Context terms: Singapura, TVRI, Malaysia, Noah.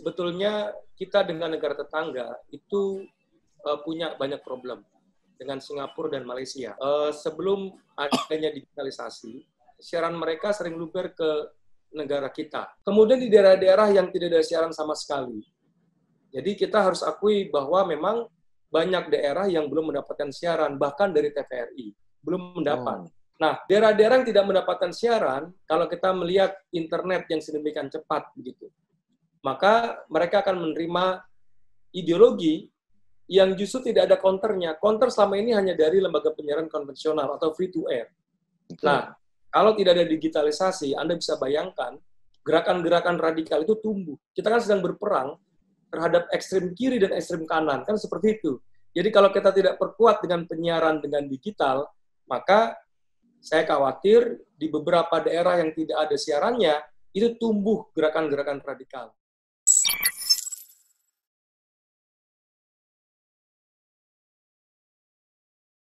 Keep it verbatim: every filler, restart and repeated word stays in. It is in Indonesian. Sebetulnya kita dengan negara tetangga itu uh, punya banyak problem dengan Singapura dan Malaysia. Uh, sebelum adanya digitalisasi, siaran mereka sering luber ke negara kita. Kemudian di daerah-daerah yang tidak ada siaran sama sekali. Jadi kita harus akui bahwa memang banyak daerah yang belum mendapatkan siaran, bahkan dari T V R I, belum mendapat. Oh. Nah, daerah-daerah yang tidak mendapatkan siaran, kalau kita melihat internet yang sedemikian cepat, begitu, maka mereka akan menerima ideologi yang justru tidak ada counternya. Counter selama ini hanya dari lembaga penyiaran konvensional atau free to air. Betul. Nah, kalau tidak ada digitalisasi, Anda bisa bayangkan gerakan-gerakan radikal itu tumbuh. Kita kan sedang berperang terhadap ekstrem kiri dan ekstrem kanan, kan seperti itu. Jadi kalau kita tidak perkuat dengan penyiaran dengan digital, maka saya khawatir di beberapa daerah yang tidak ada siarannya, itu tumbuh gerakan-gerakan radikal.